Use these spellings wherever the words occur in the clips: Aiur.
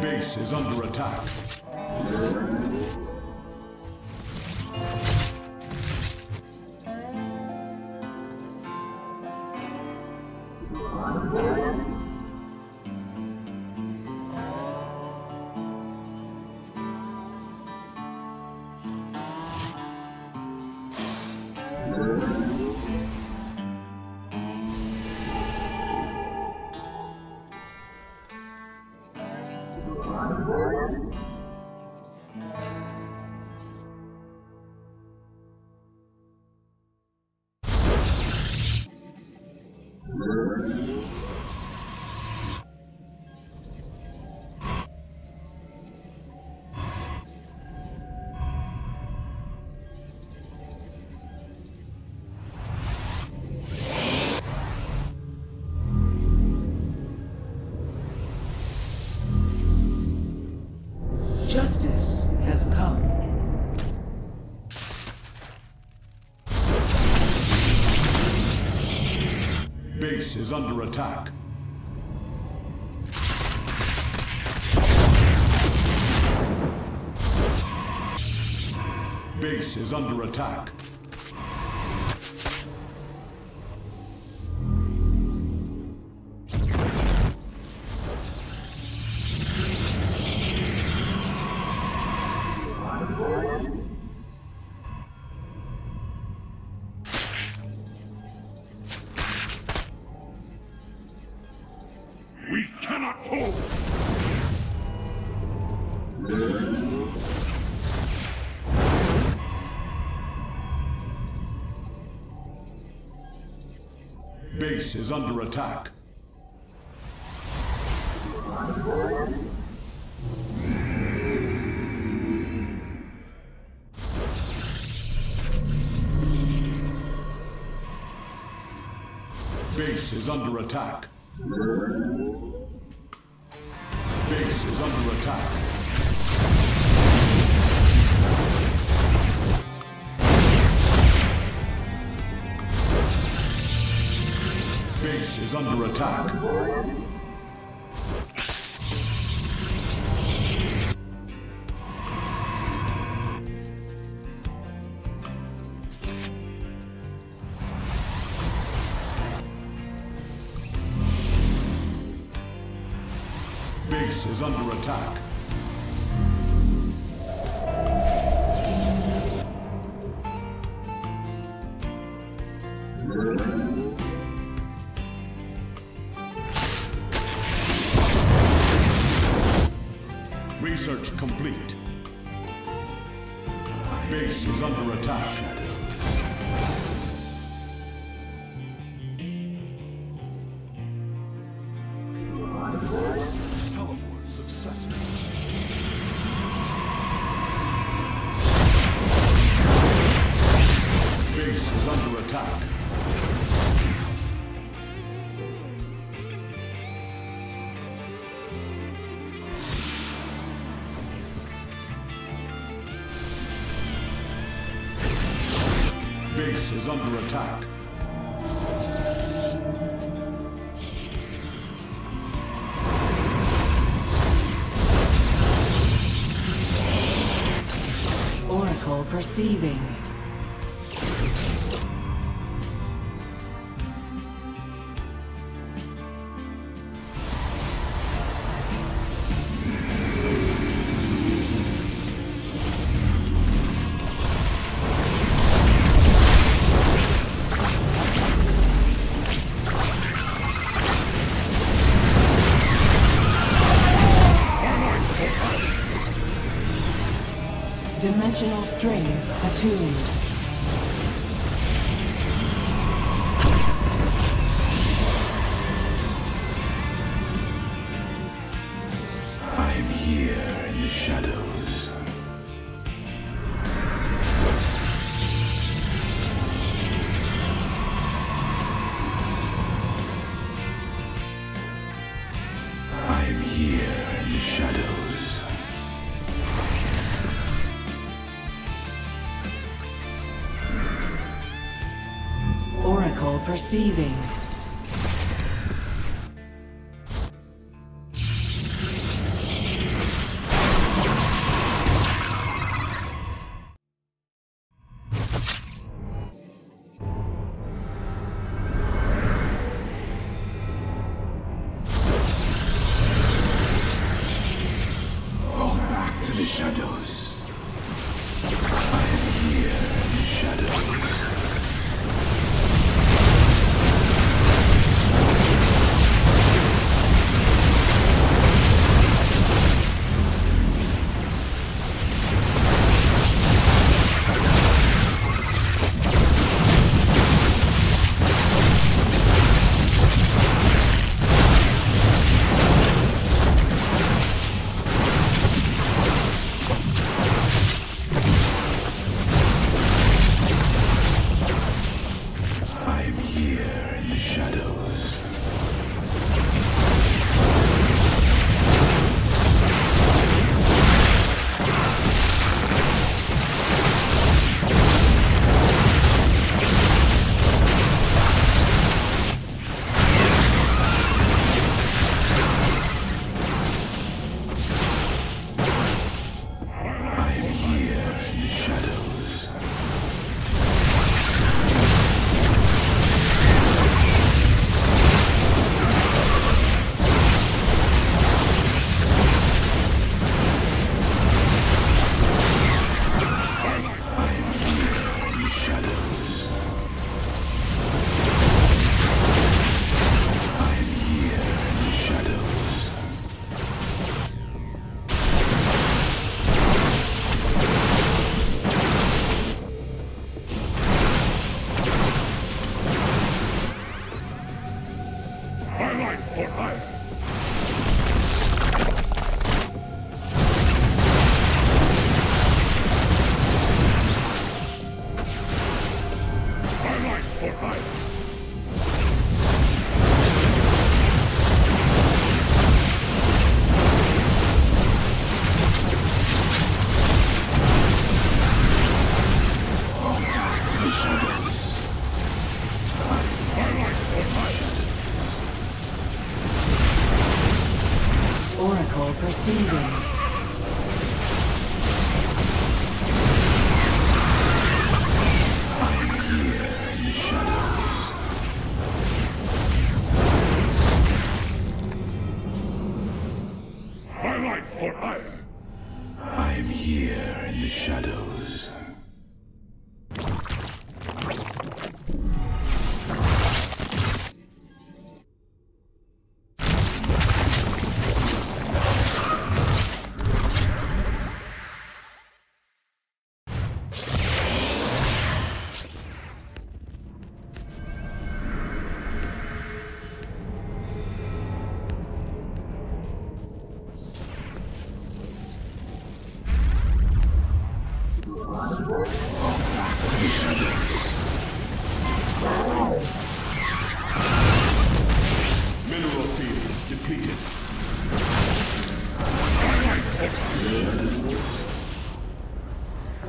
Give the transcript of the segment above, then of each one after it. Base is under attack. Is under attack. Base is under attack. Base is under attack. Base is under attack. Base is under attack. Base is under attack. base is under attack. Research complete. Base is under attack. Teleport successful. Base is under attack. Base is under attack. Oracle perceiving. Dimensional strings attuned. I am here in the shadows. I am here in the shadows. Oracle perceiving. Go back to the shadows. I am here in the shadows.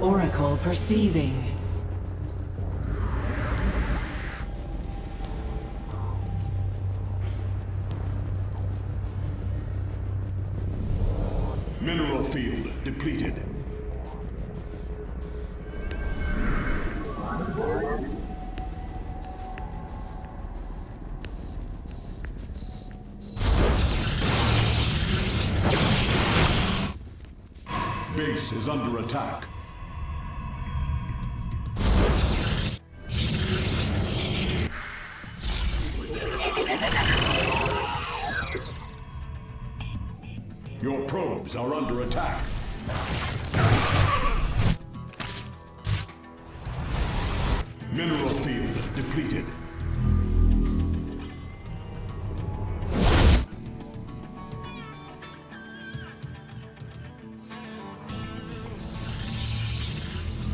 Oracle perceiving. Mineral field depleted. Base is under attack. Your probes are under attack. Mineral field depleted.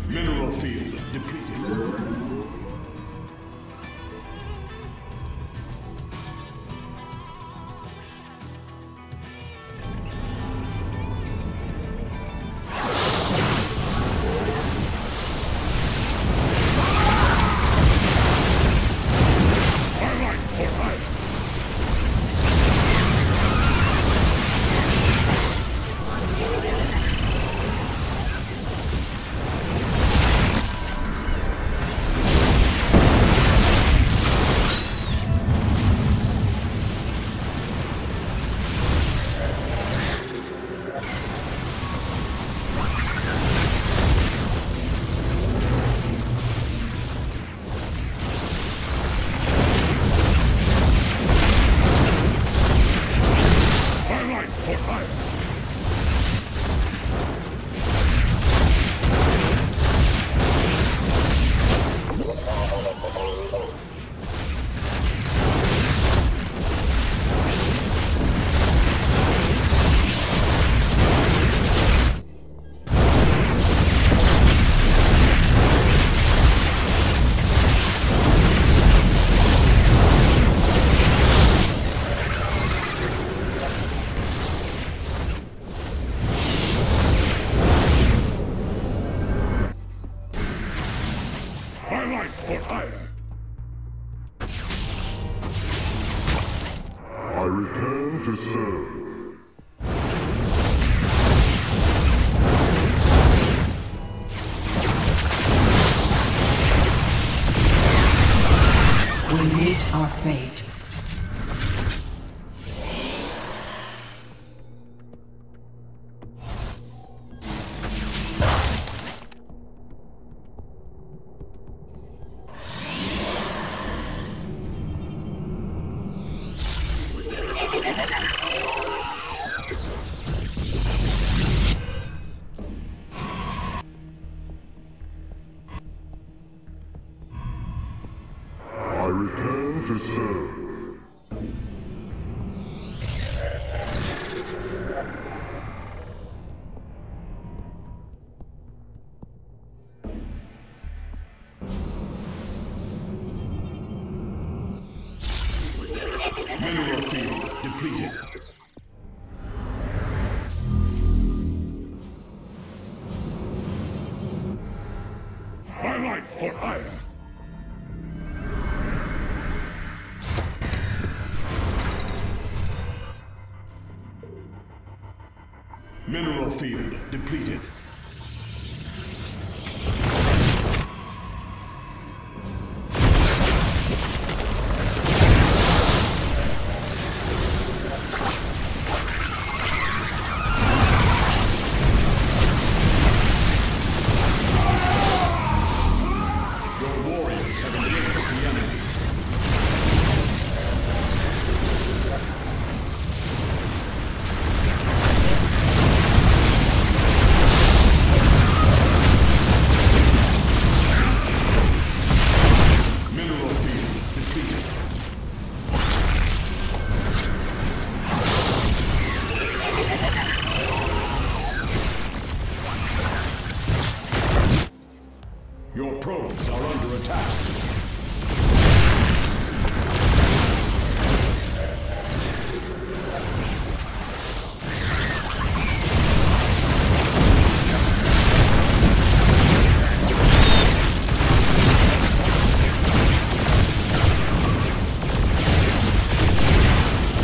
Mineral field depleted. I return to serve. We meet our fate. I return to serve. Mineral field depleted. My life for Aiur. Mineral field depleted.